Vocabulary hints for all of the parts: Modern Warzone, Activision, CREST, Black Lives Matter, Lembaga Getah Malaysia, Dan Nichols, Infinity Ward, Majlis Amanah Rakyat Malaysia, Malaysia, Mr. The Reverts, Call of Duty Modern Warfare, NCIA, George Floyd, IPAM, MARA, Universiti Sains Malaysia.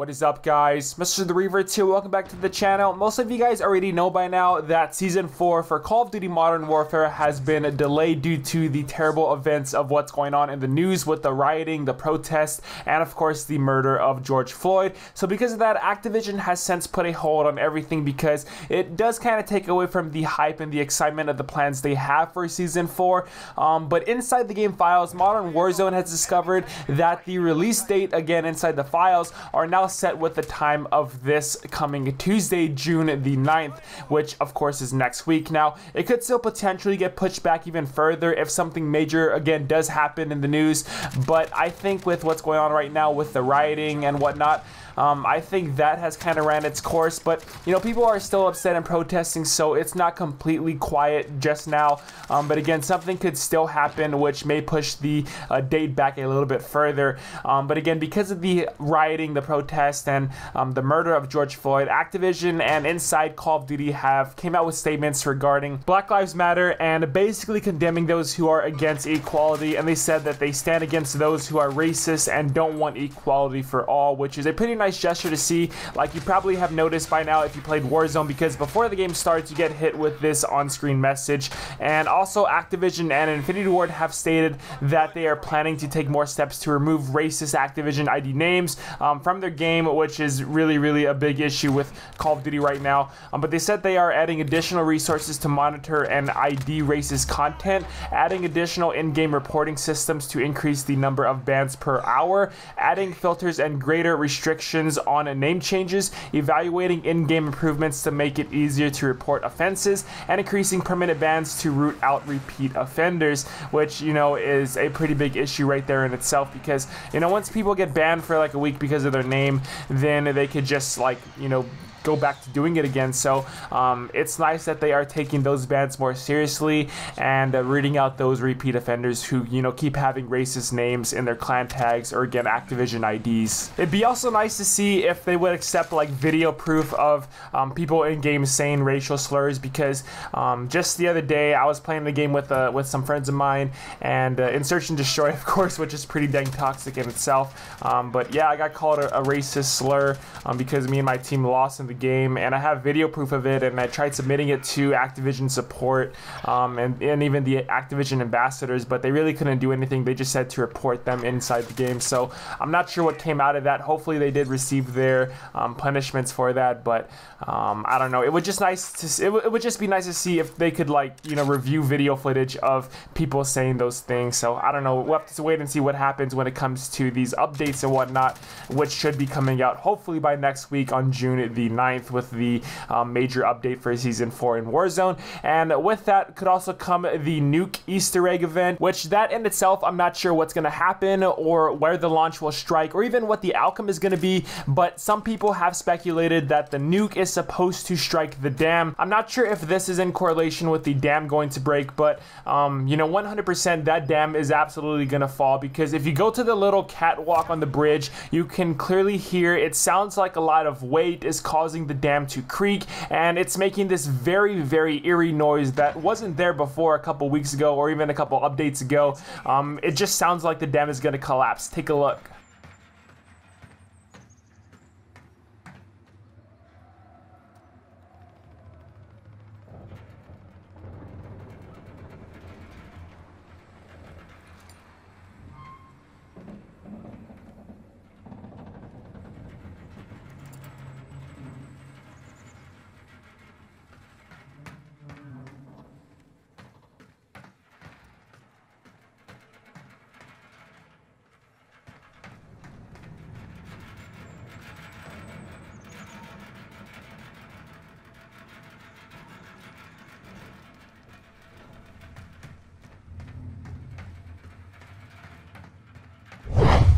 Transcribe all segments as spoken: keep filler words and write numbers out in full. What is up, guys? Mister The Reverts here. Welcome back to the channel. Most of you guys already know by now that Season four for Call of Duty Modern Warfare has been delayed due to the terrible events of what's going on in the news with the rioting, the protests, and of course the murder of George Floyd. So because of that, Activision has since put a hold on everything because it does kind of take away from the hype and the excitement of the plans they have for Season four. Um, but inside the game files, Modern Warzone has discovered that the release date, again inside the files, are now set with the time of this coming Tuesday, June the ninth, which of course is next week. Now, it could still potentially get pushed back even further if something major again does happen in the news, but I think with what's going on right now with the rioting and whatnot, Um, I think that has kind of ran its course, but you know, people are still upset and protesting, so it's not completely quiet just now. Um, but again, something could still happen, which may push the uh, date back a little bit further. Um, but again, because of the rioting, the protest, and um, the murder of George Floyd, Activision and inside Call of Duty have came out with statements regarding Black Lives Matter and basically condemning those who are against equality. And they said that they stand against those who are racist and don't want equality for all, which is a pretty nice gesture to see. Like you probably have noticed by now if you played Warzone, because before the game starts you get hit with this on-screen message. And also Activision and Infinity Ward have stated that they are planning to take more steps to remove racist Activision I D names um, from their game, which is really really a big issue with Call of Duty right now. Um, but they said they are adding additional resources to monitor and I D racist content, adding additional in-game reporting systems to increase the number of bans per hour, adding filters and greater restrictions on name changes, evaluating in-game improvements to make it easier to report offenses, and increasing permanent bans to root out repeat offenders, which, you know, is a pretty big issue right there in itself, because, you know, once people get banned for like a week because of their name, then they could just, like, you know, go back to doing it again. So um, it's nice that they are taking those bans more seriously and uh, rooting out those repeat offenders who, you know, keep having racist names in their clan tags or again Activision I Ds. It'd be also nice to see if they would accept like video proof of um, people in game saying racial slurs, because um, just the other day I was playing the game with uh, with some friends of mine, and uh, in Search and Destroy, of course, which is pretty dang toxic in itself. Um, but yeah, I got called a, a racist slur um, because me and my team lost in the game, and I have video proof of it, and I tried submitting it to Activision support um, and, and even the Activision ambassadors, but they really couldn't do anything. They just said to report them inside the game, so I'm not sure what came out of that. Hopefully they did receive their um, punishments for that, but um, I don't know. It would just nice to it, it would just be nice to see if they could, like, you know, review video footage of people saying those things. So I don't know, we'll have to wait and see what happens when it comes to these updates and whatnot, which should be coming out hopefully by next week on June the ninth with the um, major update for Season four in Warzone. And with that could also come the Nuke Easter egg event, which that in itself, I'm not sure what's going to happen or where the launch will strike or even what the outcome is going to be, but some people have speculated that the nuke is supposed to strike the dam. I'm not sure if this is in correlation with the dam going to break, but um, you know, one hundred percent that dam is absolutely going to fall, because if you go to the little catwalk on the bridge, you can clearly hear it sounds like a lot of weight is caused causing the dam to creak, and it's making this very very eerie noise that wasn't there before a couple weeks ago or even a couple updates ago. Um, it just sounds like the dam is going to collapse. Take a look.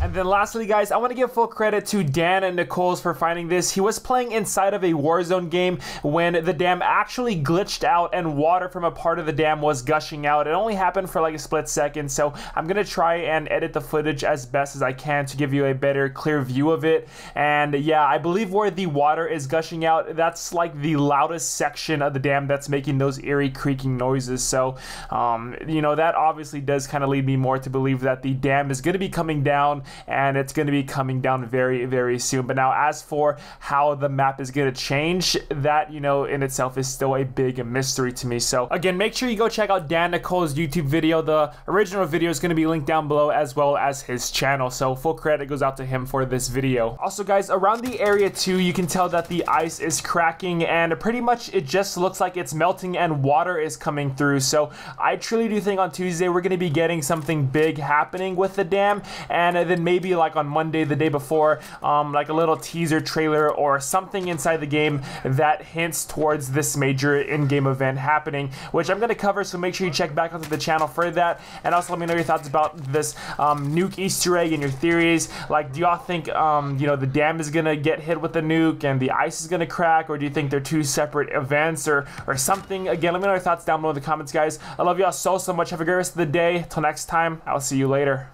And then lastly, guys, I want to give full credit to Dan Nichols for finding this. He was playing inside of a Warzone game when the dam actually glitched out and water from a part of the dam was gushing out. It only happened for like a split second, so I'm going to try and edit the footage as best as I can to give you a better, clear view of it. And yeah, I believe where the water is gushing out, that's like the loudest section of the dam that's making those eerie creaking noises. So, um, you know, that obviously does kind of lead me more to believe that the dam is going to be coming down and it's going to be coming down very, very soon. But now, as for how the map is going to change, that, you know, in itself is still a big mystery to me. So again, make sure you go check out Dan Nichols' YouTube video. The original video is going to be linked down below, as well as his channel, so full credit goes out to him for this video. Also guys, around the area too, you can tell that the ice is cracking, and pretty much it just looks like it's melting and water is coming through. So I truly do think on Tuesday we're going to be getting something big happening with the dam, and then maybe like on Monday, the day before, um, like a little teaser trailer or something inside the game that hints towards this major in-game event happening, which I'm going to cover, so make sure you check back onto the channel for that. And also let me know your thoughts about this um, nuke Easter egg and your theories. Like, do y'all think um, you know, the dam is going to get hit with the nuke and the ice is going to crack, or do you think they're two separate events or, or something? Again, let me know your thoughts down below in the comments, guys. I love y'all so, so much. Have a great rest of the day. Till next time, I'll see you later.